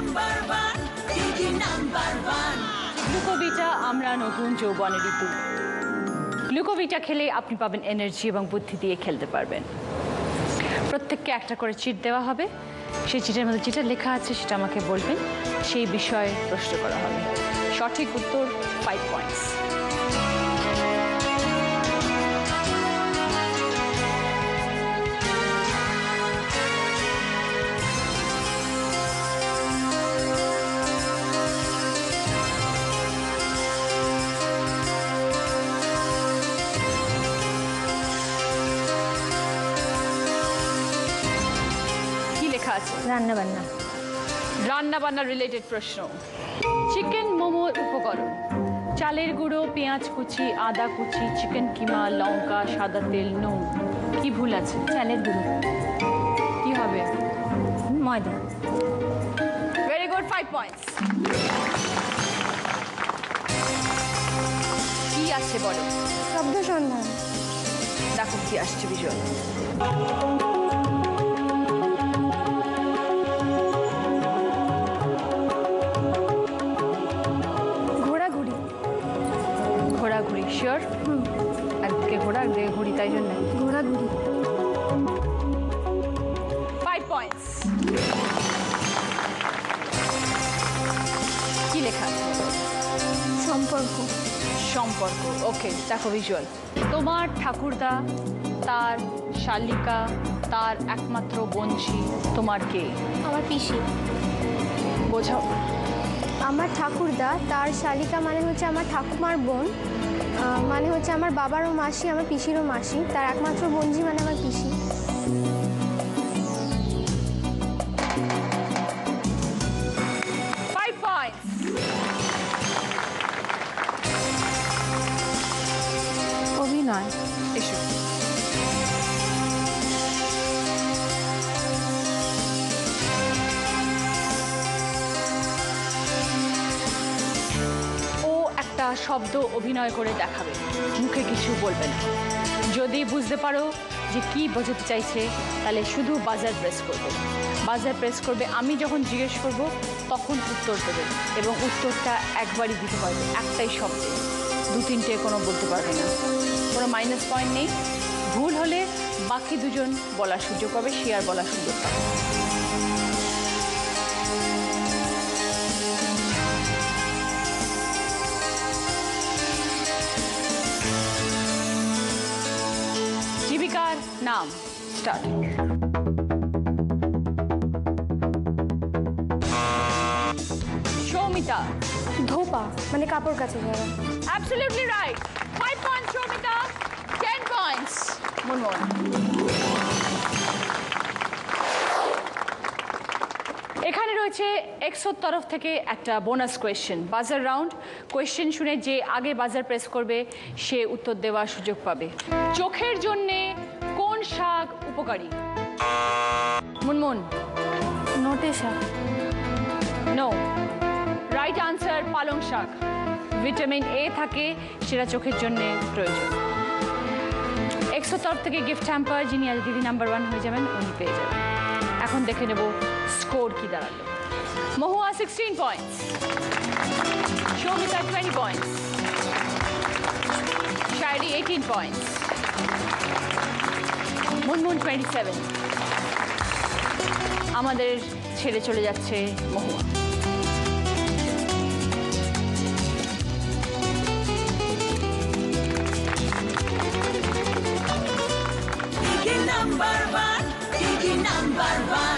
number 1, Didi number 1. Glucovita आमरा नतून जौबनेर ऋतु। ग्लुकोविटा खेले आपनि पाबेन एनार्जी एबं बुद्धि दिए खेलते पारबेन। प्रत्येकके एकटा करे चिट देওয়া হবে। সেই চিটের মধ্যে যেটা লেখা আছে সেটা আমাকে বলবেন। সেই বিষয়ে প্রশ্ন করা হবে। সঠিক উত্তর 5 পয়েন্টস। রান্না বান্না related প্রশ্ন চিকেন মোমোর উপকরণ চালের গুঁড়ো পেঁয়াজ কুচি আদা কুচি চিকেন কিমা লঙ্কা সাদা তেল নুন কি ভুল আছে চালের গুঁড়ো কি হবে ময়দা ভেরি গুড 5 পয়েন্টস কি আছে বলো শব্দ সন্ধান দেখো কি আসছে বিষয় Sure. Five points. Ki lekha Shomporko. Okay, dekho visual. Tomar Thakurda, tar Shalika, tar ekmatro bonshi, tomar ke? Amar pishi. Bojhao. Amar Thakurda, tar Shalika mane hocche amar Thakumar bon. মানে হচ্ছে আমার বাবারও মাসি আমার পিসিরও মাসি তার একমাত্র বঞ্জি মানে আমার পিসি অভিনয় শব্দ অভিনয় করে দেখাবে মুখে কিছু বলবে না যদি বুঝতে পারো যে কি বোঝাতে চাইছে তাহলে শুধু বাজার প্রেস করবে আমি যখন জিজ্ঞেস করব তখন উত্তর দেবে এবং উত্তরটা একবারই দিতে পারবে একটাই শব্দ দুই তিনটে কোনো বলতে পারবে না কোনো মাইনাস পয়েন্ট নেই ভুল হলে বাকি দুজন বলার সুযোগ পাবে শেয়ার বলার সুযোগ পাবে Naam, start. Shomita. Dhopa. Mane kapor kache jara. Absolutely right. 5 points, Shomita. 10 points. Munmon. এখানে রয়েছে এক্সোর তরফ থেকে একটা বোনাস কোয়েশ্চেন বাজার রাউন্ড কোয়েশ্চেন শুনে যে আগে বাজার প্রেস করবে সে উত্তর দেওয়ার সুযোগ পাবে চোখের জন্য শাক উপকারী মুনমুন নোটে শাক নো রাইট আনসার পালং শাক ভিটামিন এ থাকে সেটা চোখের জন্য প্রয়োজন 100 তরফ থেকে গিফট হ্যাম্পার যিনি আজ দিদি নাম্বার 1 হয়ে যাবেন উনি পেয়ে যাবেন এখন দেখে নেব স্কোর কি দাঁড়ালো Mahua 16 points Shoumita 20 points Shayari 18 points Moon 27. আমাদের ছেড়ে চলে যাচ্ছে মহুয়া। Didi No. 1, Didi No. 1.